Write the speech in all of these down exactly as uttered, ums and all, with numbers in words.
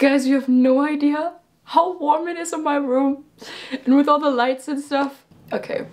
Guys, you have no idea how warm it is in my room and with all the lights and stuff. Okay.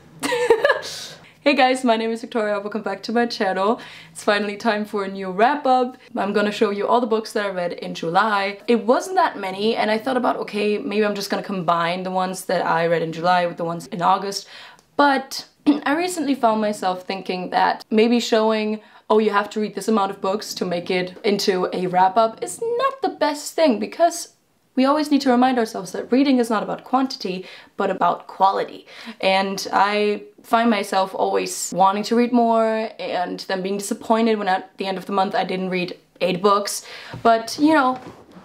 Hey guys, my name is Victoria, welcome back to my channel. It's finally time for a new wrap-up. I'm gonna show you all the books that I read in July. It wasn't that many and I thought about, okay, maybe I'm just gonna combine the ones that I read in July with the ones in August, but I recently found myself thinking that maybe showing, oh, you have to read this amount of books to make it into a wrap-up is not the best thing, because we always need to remind ourselves that reading is not about quantity, but about quality. And I find myself always wanting to read more and then being disappointed when at the end of the month I didn't read eight books. But, you know,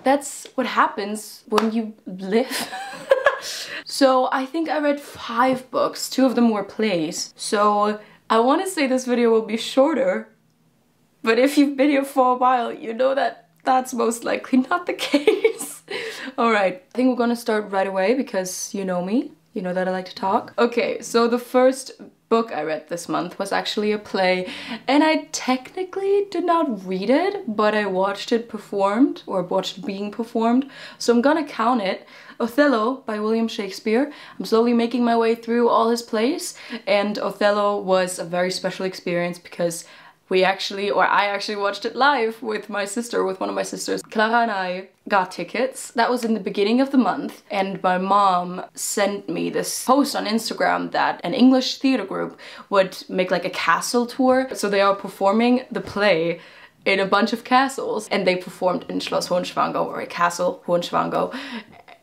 that's what happens when you live. So I think I read five books, two of them were plays. So I want to say this video will be shorter, but if you've been here for a while, you know that that's most likely not the case. Alright, I think we're gonna start right away because you know me. You know that I like to talk. Okay, so the first book I read this month was actually a play, and I technically did not read it, but I watched it performed, or watched it being performed, so I'm gonna count it. Othello by William Shakespeare. I'm slowly making my way through all his plays, and Othello was a very special experience because we actually, or I actually watched it live with my sister, with one of my sisters. Clara and I got tickets. That was in the beginning of the month, and my mom sent me this post on Instagram that an English theater group would make like a castle tour. So they are performing the play in a bunch of castles, and they performed in Schloss Hohenschwangau, or a castle Hohenschwangau.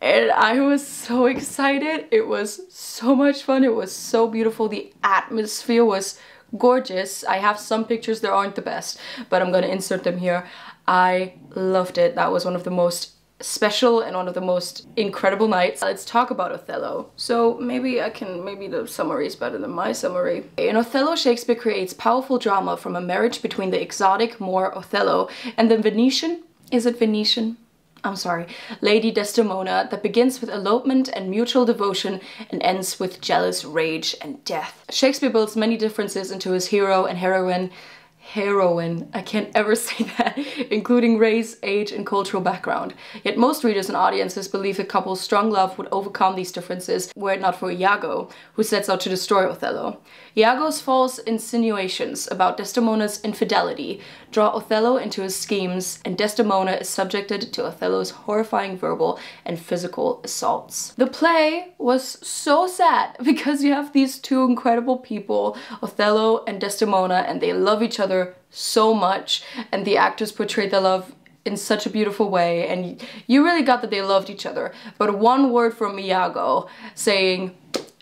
And I was so excited. It was so much fun. It was so beautiful. The atmosphere was gorgeous. I have some pictures, there aren't the best, but I'm gonna insert them here. I loved it. That was one of the most special and one of the most incredible nights. Let's talk about Othello. So maybe I can, maybe the summary is better than my summary. In Othello, Shakespeare creates powerful drama from a marriage between the exotic Moor Othello and the Venetian, is it Venetian? I'm sorry, Lady Desdemona, that begins with elopement and mutual devotion and ends with jealous rage and death. Shakespeare builds many differences into his hero and heroine, heroine, I can't ever say that, including race, age, and cultural background. Yet most readers and audiences believe the couple's strong love would overcome these differences were it not for Iago, who sets out to destroy Othello. Iago's false insinuations about Desdemona's infidelity draw Othello into his schemes, and Desdemona is subjected to Othello's horrifying verbal and physical assaults. The play was so sad because you have these two incredible people, Othello and Desdemona, and they love each other so much, and the actors portrayed their love in such a beautiful way, and you really got that they loved each other. But one word from Iago saying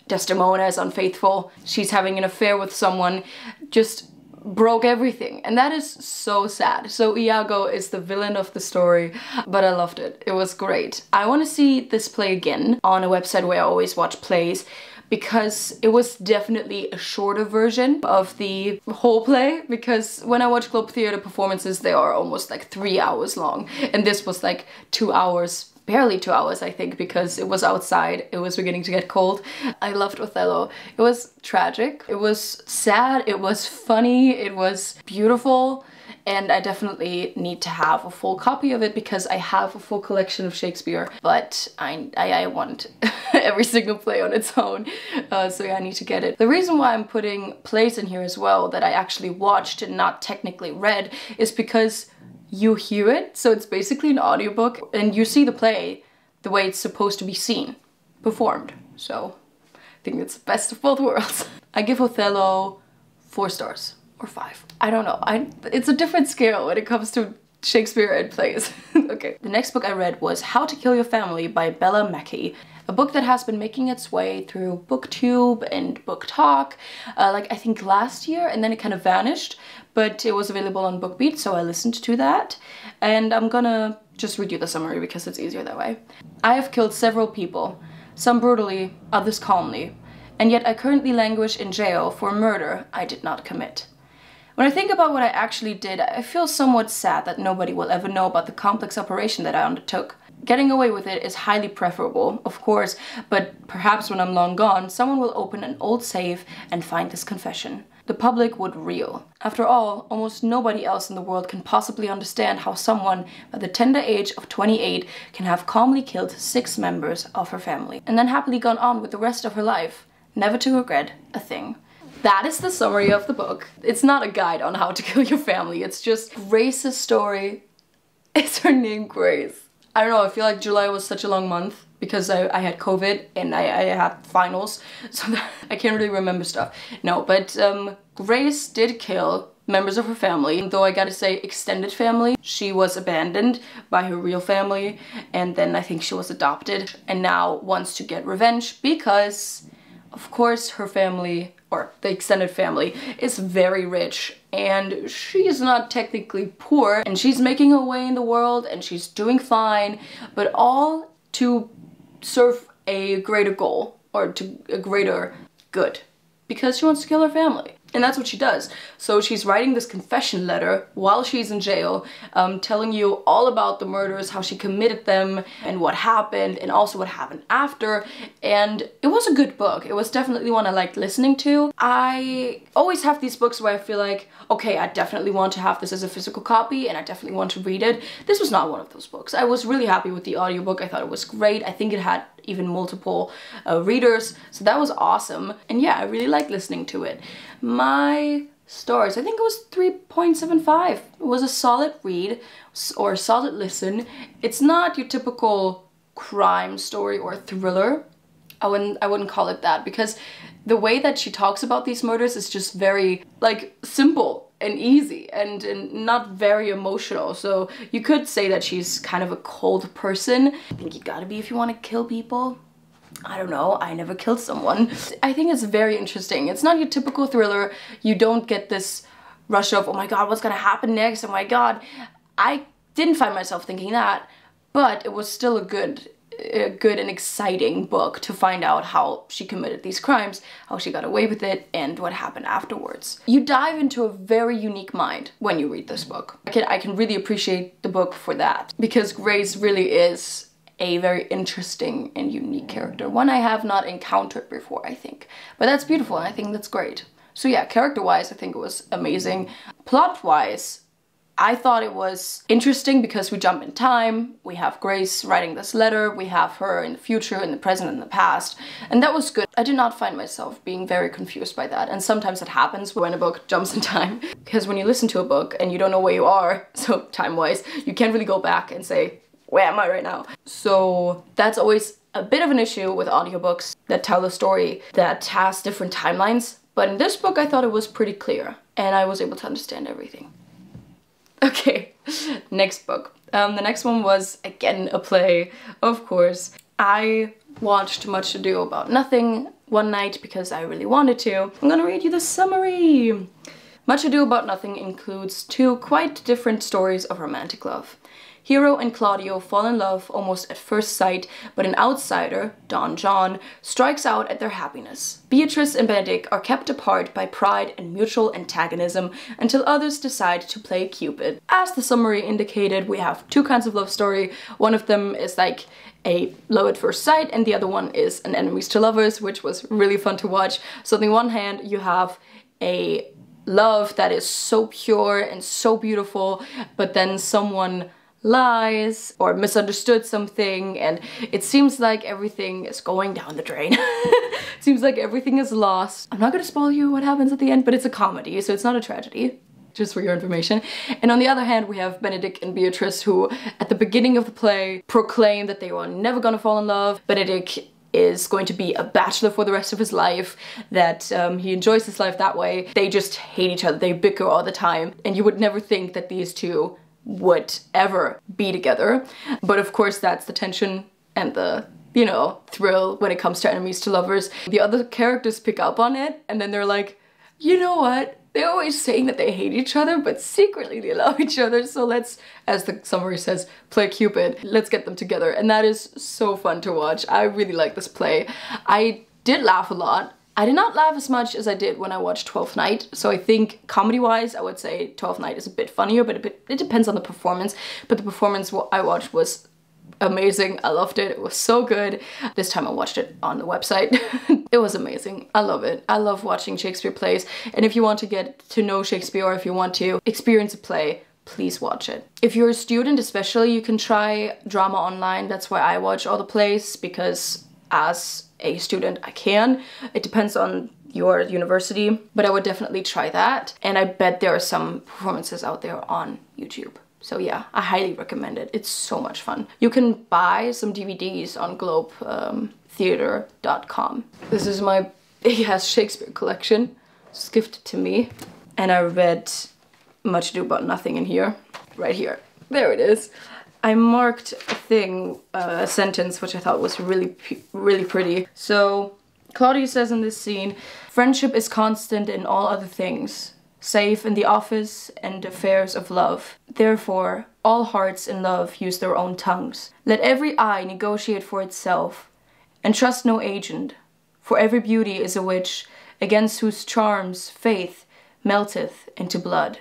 Desdemona is unfaithful, she's having an affair with someone, just broke everything, and that is so sad. So Iago is the villain of the story, but I loved it. It was great. I want to see this play again on a website where I always watch plays, because it was definitely a shorter version of the whole play, because when I watch club theater performances, they are almost like three hours long, and this was like two hours, barely two hours, I think, because it was outside, it was beginning to get cold. I loved Othello. It was tragic, it was sad, it was funny, it was beautiful, and I definitely need to have a full copy of it because I have a full collection of Shakespeare, but I, I, I want every single play on its own, uh, so yeah, I need to get it. The reason why I'm putting plays in here as well that I actually watched and not technically read is because you hear it, so it's basically an audiobook, and you see the play the way it's supposed to be seen, performed, so I think it's the best of both worlds. I give Othello four stars. Or five. I don't know. I, it's a different scale when it comes to Shakespeare and plays. Okay. The next book I read was How to Kill Your Family by Bella Mackie. A book that has been making its way through BookTube and BookTok, uh, like I think last year, and then it kind of vanished, but it was available on BookBeat, so I listened to that. And I'm gonna just read you the summary because it's easier that way. I have killed several people, some brutally, others calmly, and yet I currently languish in jail for murder I did not commit. When I think about what I actually did, I feel somewhat sad that nobody will ever know about the complex operation that I undertook. Getting away with it is highly preferable, of course, but perhaps when I'm long gone, someone will open an old safe and find this confession. the public would reel. After all, almost nobody else in the world can possibly understand how someone at the tender age of twenty-eight can have calmly killed six members of her family and then happily gone on with the rest of her life, never to regret a thing. That is the summary of the book. It's not a guide on how to kill your family, it's just Grace's story. Is her name Grace? I don't know, I feel like July was such a long month because I, I had COVID and I, I had finals, so that I can't really remember stuff. No, but um, Grace did kill members of her family, though I gotta say extended family. She was abandoned by her real family and then I think she was adopted and now wants to get revenge because, of course, her family, or the extended family, is very rich and she is not technically poor and she's making her way in the world and she's doing fine, but all to serve a greater goal or to a greater good because she wants to kill her family. And that's what she does. So she's writing this confession letter while she's in jail, um, telling you all about the murders, how she committed them and what happened and also what happened after. And it was a good book. It was definitely one I liked listening to. I always have these books where I feel like, okay, I definitely want to have this as a physical copy and I definitely want to read it. This was not one of those books. I was really happy with the audiobook. I thought it was great. I think it had even multiple uh, readers, so that was awesome. And yeah, I really liked listening to it. My stars, I think it was three point seven five. It was a solid read or solid listen. It's not your typical crime story or thriller. I wouldn't, I wouldn't call it that because the way that she talks about these murders is just very like simple and easy and, and not very emotional, so you could say that she's kind of a cold person. I think you gotta be if you want to kill people. I don't know, I never killed someone. I think it's very interesting. It's not your typical thriller. You don't get this rush of, oh my god, what's gonna happen next, oh my god. I didn't find myself thinking that, but it was still a good a good and exciting book to find out how she committed these crimes, how she got away with it, and what happened afterwards. You dive into a very unique mind when you read this book. I can, I can really appreciate the book for that because Grace really is a very interesting and unique character. One I have not encountered before, I think. But that's beautiful and I think that's great. So yeah, character-wise, I think it was amazing. Plot-wise, I thought it was interesting because we jump in time, we have Grace writing this letter, we have her in the future, in the present, in the past, and that was good. I did not find myself being very confused by that, and sometimes it happens when a book jumps in time, because when you listen to a book and you don't know where you are, so time-wise, you can't really go back and say, where am I right now? So that's always a bit of an issue with audiobooks that tell a story that has different timelines, but in this book I thought it was pretty clear, and I was able to understand everything. Okay, next book. Um, the next one was, again, a play, of course. I watched Much Ado About Nothing one night because I really wanted to. I'm gonna read you the summary. Much Ado About Nothing includes two quite different stories of romantic love. Hero and Claudio fall in love almost at first sight, but an outsider, Don John, strikes out at their happiness. Beatrice and Benedick are kept apart by pride and mutual antagonism until others decide to play Cupid. As the summary indicated, we have two kinds of love story. One of them is like a love at first sight and the other one is an enemies to lovers, which was really fun to watch. So on the one hand, you have a love that is so pure and so beautiful, but then someone lies or misunderstood something and it seems like everything is going down the drain. It seems like everything is lost. I'm not gonna spoil you what happens at the end, but it's a comedy, so it's not a tragedy, just for your information. And on the other hand, we have Benedick and Beatrice, who at the beginning of the play proclaim that they were never gonna fall in love. Benedick is going to be a bachelor for the rest of his life, that um, he enjoys his life that way. They just hate each other, they bicker all the time, and you would never think that these two would ever be together. But of course that's the tension and the, you know, thrill when it comes to enemies to lovers. The other characters pick up on it and then they're like, you know what? They're always saying that they hate each other, but secretly they love each other. So let's, as the summary says, play Cupid. Let's get them together. And that is so fun to watch. I really like this play. I did laugh a lot. I did not laugh as much as I did when I watched Twelfth Night, so I think comedy-wise I would say Twelfth Night is a bit funnier, but it, it depends on the performance. But the performance I watched was amazing. I loved it. It was so good. This time I watched it on the website. It was amazing. I love it. I love watching Shakespeare plays. And if you want to get to know Shakespeare, or if you want to experience a play, please watch it. If you're a student especially, you can try drama online. That's why I watch all the plays, because as a student I can. It depends on your university, but I would definitely try that. And I bet there are some performances out there on YouTube. So yeah, I highly recommend it. It's so much fun. You can buy some D V Ds on globe theater dot com. This is my big-ass Shakespeare collection. It's gifted to me. And I read Much Ado About Nothing in here. Right here. There it is. I marked a thing, uh, a sentence, which I thought was really, really pretty. So, Claudia says in this scene, "Friendship is constant in all other things, save in the office and affairs of love. Therefore, all hearts in love use their own tongues. Let every eye negotiate for itself, and trust no agent. For every beauty is a witch, against whose charms faith melteth into blood.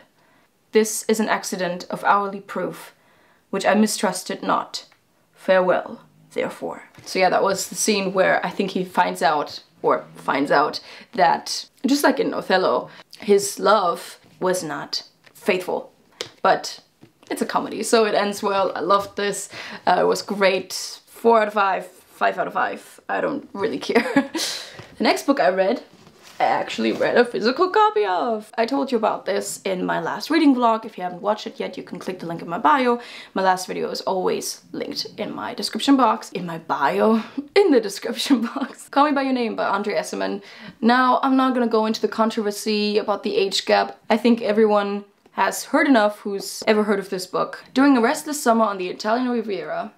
This is an accident of hourly proof, which I mistrusted not. Farewell, therefore." So yeah, that was the scene where I think he finds out, or finds out, that, just like in Othello, his love was not faithful. But it's a comedy, so it ends well. I loved this. Uh, it was great. Four out of five, five out of five. I don't really care. The next book I read, I actually read a physical copy of. I told you about this in my last reading vlog. If you haven't watched it yet, you can click the link in my bio. My last video is always linked in my description box. In my bio? In the description box. Call Me By Your Name by Andre Esserman. Now, I'm not gonna go into the controversy about the age gap. I think everyone has heard enough who's ever heard of this book. During a restless summer on the Italian Riviera,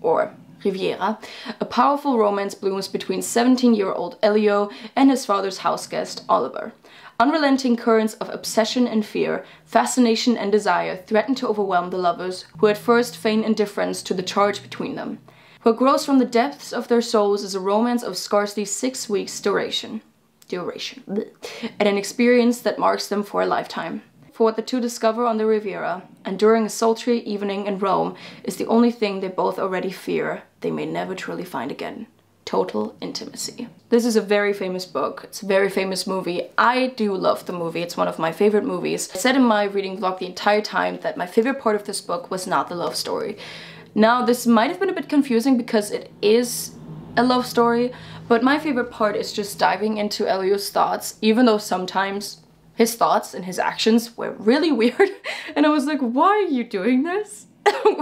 or Riviera, a powerful romance blooms between seventeen-year-old Elio and his father's houseguest, Oliver. Unrelenting currents of obsession and fear, fascination and desire threaten to overwhelm the lovers, who at first feign indifference to the charge between them. What grows from the depths of their souls is a romance of scarcely six weeks' duration, duration, and an experience that marks them for a lifetime. For what the two discover on the Riviera, and during a sultry evening in Rome, is the only thing they both already fear they may never truly find again. Total intimacy. This is a very famous book. It's a very famous movie. I do love the movie. It's one of my favorite movies. I said in my reading vlog the entire time that my favorite part of this book was not the love story. Now, this might have been a bit confusing because it is a love story, but my favorite part is just diving into Elio's thoughts, even though sometimes his thoughts and his actions were really weird. And I was like, why are you doing this?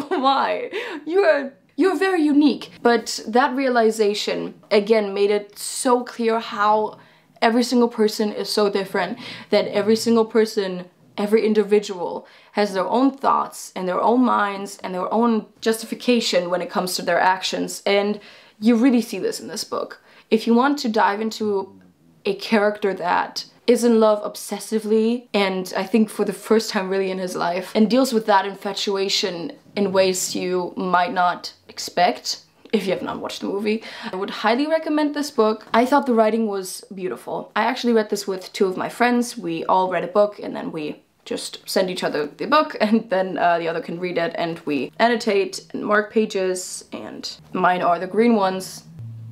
Why? You are, you're very unique. But that realization, again, made it so clear how every single person is so different, that every single person, every individual has their own thoughts and their own minds and their own justification when it comes to their actions. And you really see this in this book. If you want to dive into a character that is in love obsessively, and I think for the first time really in his life, and deals with that infatuation in ways you might not expect if you have not watched the movie, I would highly recommend this book. I thought the writing was beautiful. I actually read this with two of my friends. We all read a book and then we just send each other the book, and then uh, the other can read it, and we annotate and mark pages, and mine are the green ones.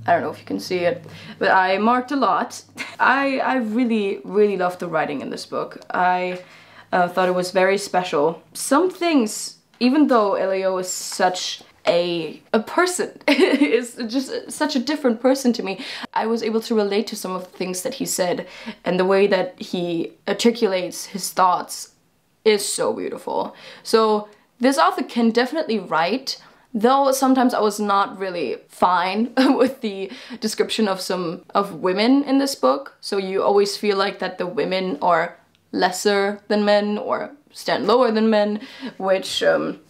I don't know if you can see it, but I marked a lot. I, I really, really loved the writing in this book. I uh, thought it was very special. Some things, even though Elio is such a, a person, is just such a different person to me, I was able to relate to some of the things that he said, and the way that he articulates his thoughts is so beautiful. So this author can definitely write, though sometimes I was not really fine with the description of some of women in this book. So you always feel like that the women are lesser than men or stand lower than men, which, um,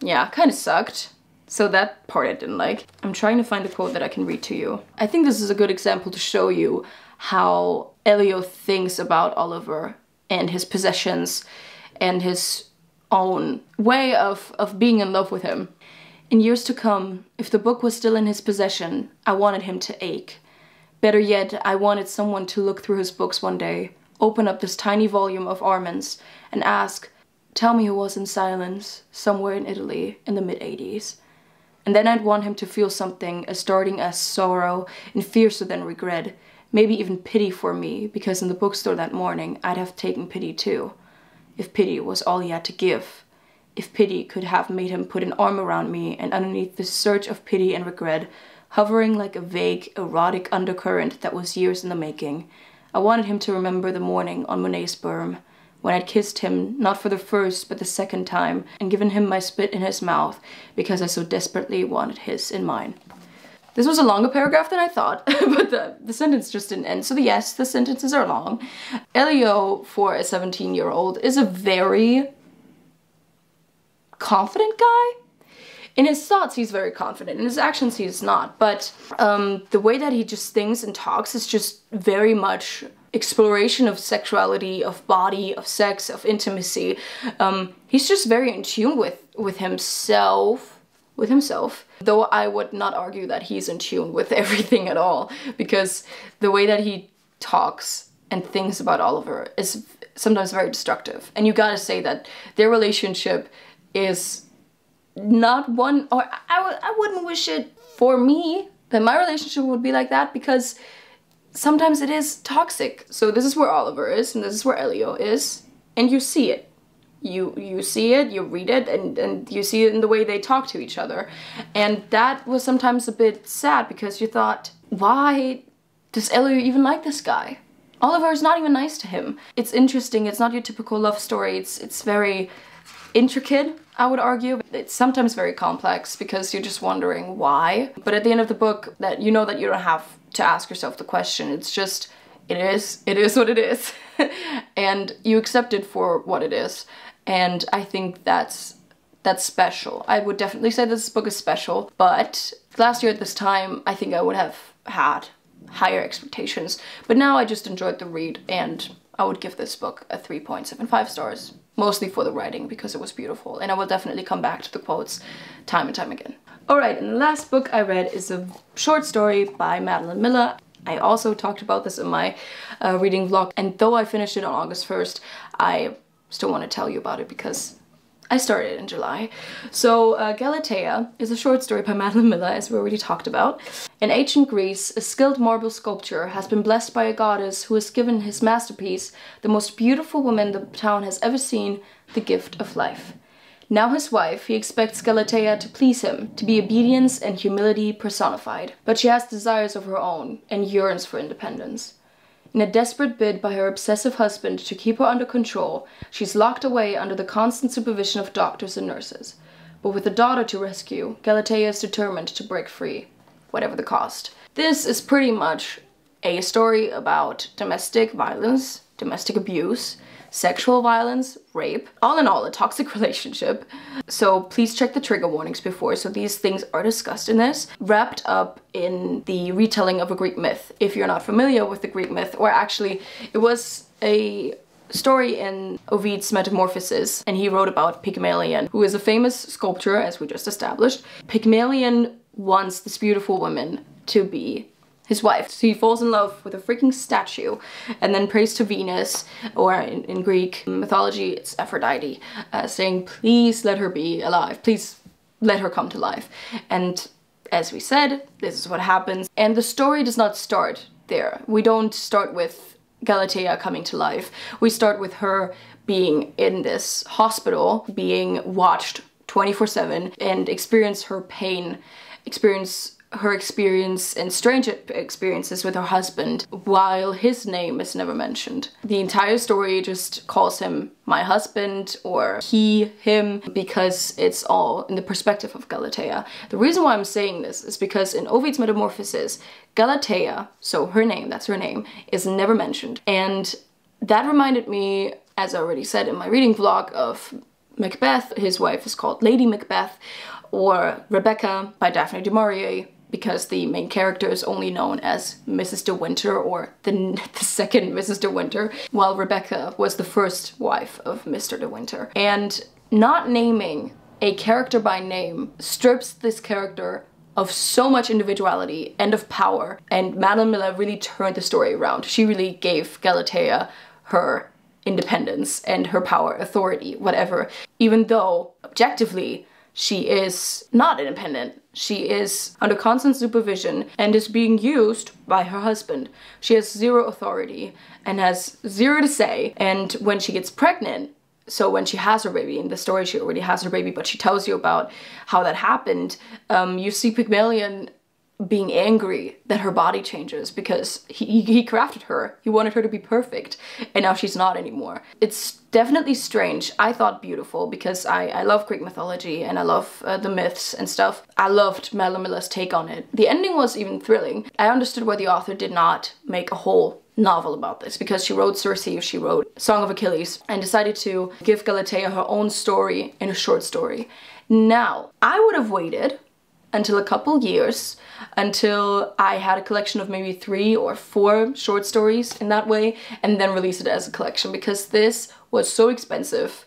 yeah, kind of sucked. So that part I didn't like. I'm trying to find a quote that I can read to you. I think this is a good example to show you how Elio thinks about Oliver and his possessions and his own way of, of being in love with him. "In years to come, if the book was still in his possession, I wanted him to ache. Better yet, I wanted someone to look through his books one day, open up this tiny volume of Armand's, and ask, 'Tell me who was in silence somewhere in Italy in the mid-eighties. And then I'd want him to feel something as starting as sorrow and fiercer than regret, maybe even pity for me, because in the bookstore that morning I'd have taken pity too. If pity was all he had to give. If pity could have made him put an arm around me, and underneath the surge of pity and regret, hovering like a vague, erotic undercurrent that was years in the making, I wanted him to remember the morning on Monet's berm, when I'd kissed him, not for the first but the second time, and given him my spit in his mouth, because I so desperately wanted his in mine. This was a longer paragraph than I thought, but the, the sentence just didn't end. So the, yes, the sentences are long. Elio, for a seventeen-year-old, is a very confident guy. In his thoughts, he's very confident. In his actions, he's not. But um, the way that he just thinks and talks is just very much exploration of sexuality, of body, of sex, of intimacy. Um, he's just very in tune with, with himself, with himself. Though I would not argue that he's in tune with everything at all, because the way that he talks and thinks about Oliver is sometimes very destructive. And you gotta say that their relationship is not one, or I, I, I wouldn't wish it for me that my relationship would be like that, because sometimes it is toxic. So this is where Oliver is, and this is where Elio is, and you see it. You you see it, you read it, and, and you see it in the way they talk to each other. And that was sometimes a bit sad, because you thought, why does Elio even like this guy? Oliver is not even nice to him. It's interesting, it's not your typical love story, it's, it's very intricate, I would argue. It's sometimes very complex, because you're just wondering why. But at the end of the book, that you know that you don't have to ask yourself the question. It's just, it is, it is what it is. And you accept it for what it is. And I think that's that's special. I would definitely say this book is special, but last year at this time, I think I would have had higher expectations. But now I just enjoyed the read, and I would give this book a three point seven five stars, mostly for the writing, because it was beautiful. And I will definitely come back to the quotes time and time again. All right, and the last book I read is a short story by Madeleine Miller. I also talked about this in my uh, reading vlog, and though I finished it on August first, I still want to tell you about it because I started in July. So uh, Galatea is a short story by Madeleine Miller, as we already talked about. In ancient Greece, a skilled marble sculptor has been blessed by a goddess who has given his masterpiece, the most beautiful woman the town has ever seen, the gift of life. Now his wife, he expects Galatea to please him, to be obedience and humility personified. But she has desires of her own and yearns for independence. In a desperate bid by her obsessive husband to keep her under control, she's locked away under the constant supervision of doctors and nurses. But with a daughter to rescue, Galatea is determined to break free, whatever the cost. This is pretty much a story about domestic violence, domestic abuse, sexual violence, rape. All in all, a toxic relationship. So please check the trigger warnings before, so these things are discussed in this. Wrapped up in the retelling of a Greek myth. If you're not familiar with the Greek myth, or actually, it was a story in Ovid's Metamorphoses, and he wrote about Pygmalion, who is a famous sculptor, as we just established. Pygmalion wants this beautiful woman to be his wife. So he falls in love with a freaking statue and then prays to Venus, or in, in Greek mythology, it's Aphrodite, uh, saying, please let her be alive. Please let her come to life. And as we said, this is what happens. And the story does not start there. We don't start with Galatea coming to life. We start with her being in this hospital, being watched twenty-four seven, and experience her pain, experience her experience and strange experiences with her husband, while his name is never mentioned. The entire story just calls him my husband, or he, him, because it's all in the perspective of Galatea. The reason why I'm saying this is because in Ovid's Metamorphoses, Galatea, so her name, that's her name, is never mentioned. And that reminded me, as I already said in my reading vlog, of Macbeth. His wife is called Lady Macbeth, or Rebecca by Daphne Du Maurier, because the main character is only known as Missus De Winter, or the, the second Missus De Winter, while Rebecca was the first wife of Mister De Winter. And not naming a character by name strips this character of so much individuality and of power. And Madeleine Miller really turned the story around. She really gave Galatea her independence and her power, authority, whatever, even though objectively she is not independent. She is under constant supervision and is being used by her husband. She has zero authority and has zero to say. And when she gets pregnant, so when she has her baby, in the story she already has her baby, but she tells you about how that happened, um, you see Pygmalion being angry that her body changes because he, he crafted her. He wanted her to be perfect, and now she's not anymore. It's definitely strange. I thought beautiful because I, I love Greek mythology and I love uh, the myths and stuff. I loved Madeleine Miller's take on it. The ending was even thrilling. I understood why the author did not make a whole novel about this, because she wrote Circe, she wrote Song of Achilles, and decided to give Galatea her own story in a short story. Now, I would have waited until a couple years, until I had a collection of maybe three or four short stories in that way, and then release it as a collection, because this was so expensive.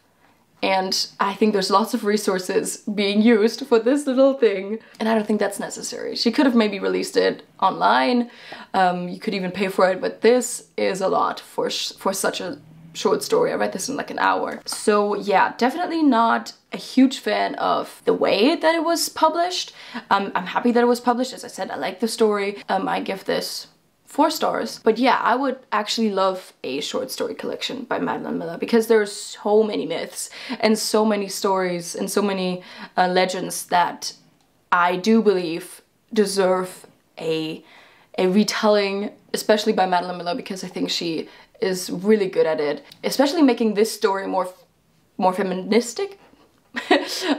And I think there's lots of resources being used for this little thing, and I don't think that's necessary. She could have maybe released it online. Um, you could even pay for it, but this is a lot for, sh for such a short story. I read this in like an hour. So yeah, definitely not a huge fan of the way that it was published. Um, I'm happy that it was published. As I said, I like the story. Um, I give this four stars. But yeah, I would actually love a short story collection by Madeleine Miller, because there are so many myths and so many stories and so many uh, legends that I do believe deserve a, a retelling, especially by Madeleine Miller, because I think she is really good at it, especially making this story more more feministic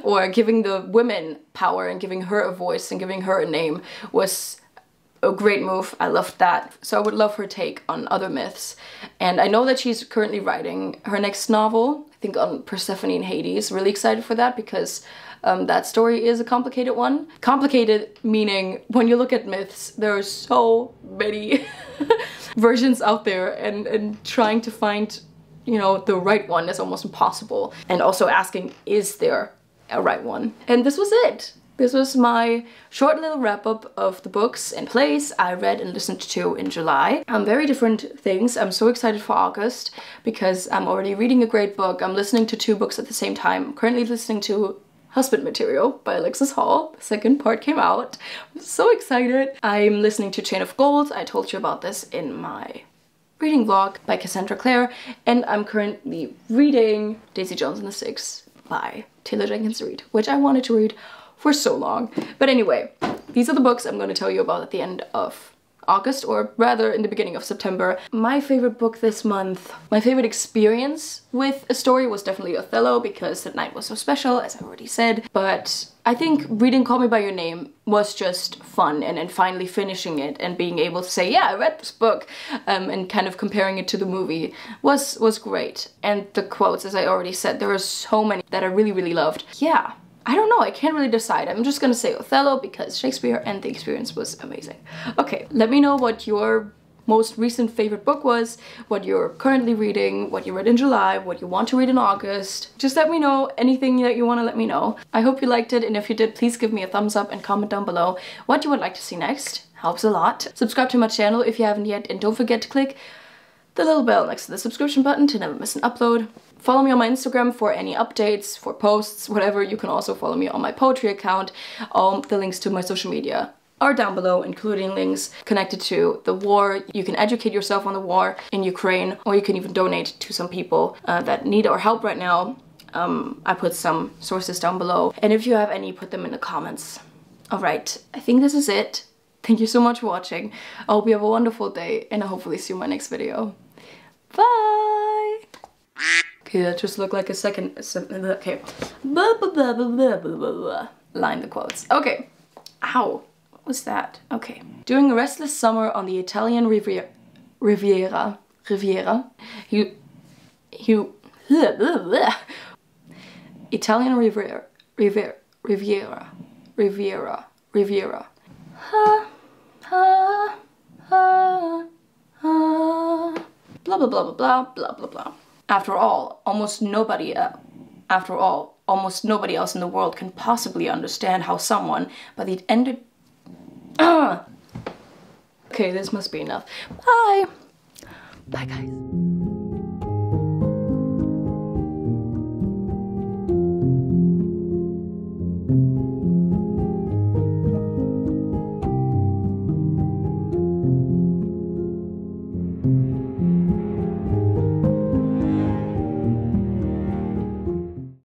or giving the women power and giving her a voice and giving her a name was a great move. I loved that. So I would love her take on other myths. And I know that she's currently writing her next novel, I think on Persephone and Hades. Really excited for that, because um, that story is a complicated one. Complicated meaning when you look at myths, there are so many versions out there, and, and trying to find, you know, the right one is almost impossible. And also asking, is there a right one? And this was it. This was my short little wrap-up of the books and plays I read and listened to in July. Um, very different things. I'm so excited for August because I'm already reading a great book. I'm listening to two books at the same time. I'm currently listening to Husband Material by Alexis Hall. The second part came out. I'm so excited. I'm listening to Chain of Gold. I told you about this in my reading vlog, by Cassandra Clare. And I'm currently reading Daisy Jones and the Six by Taylor Jenkins Reid, which I wanted to read for so long. But anyway, these are the books I'm going to tell you about at the end of August, or rather in the beginning of September. My favorite book this month, my favorite experience with a story was definitely Othello, because that night was so special, as I already said. But I think reading Call Me by Your Name was just fun, and then finally finishing it and being able to say, yeah, I read this book, um, and kind of comparing it to the movie was, was great. And the quotes, as I already said, there were so many that I really, really loved. Yeah. I don't know, I can't really decide. I'm just gonna say Othello because Shakespeare, and the experience was amazing. Okay, let me know what your most recent favorite book was, what you're currently reading, what you read in July, what you want to read in August. Just let me know anything that you want to let me know. I hope you liked it, and if you did, please give me a thumbs up and comment down below what you would like to see next. Helps a lot. Subscribe to my channel if you haven't yet, and don't forget to click the little bell next to the subscription button to never miss an upload. Follow me on my Instagram for any updates, for posts, whatever. You can also follow me on my poetry account. All the links to my social media are down below, including links connected to the war. You can educate yourself on the war in Ukraine, or you can even donate to some people uh, that need our help right now. Um, I put some sources down below. And if you have any, put them in the comments. All right, I think this is it. Thank you so much for watching. I hope you have a wonderful day, and I'll hopefully see you in my next video. Bye! Okay, that just looked like a second, okay. Blah, blah, blah, blah, blah, blah, blah. Line the quotes. Okay. Ow. What was that? Okay. During a restless summer on the Italian Riviera, Riviera, Riviera, you, you, blah, blah, blah. Italian Riviera, Riviera, Riviera, Riviera, Riviera. Ha, ha, ha, ha. Blah, blah, blah, blah, blah, blah, blah, blah. After all, almost nobody, uh, after all, almost nobody else in the world can possibly understand how someone, by the end of... Uh. Okay, this must be enough. Bye! Bye, guys.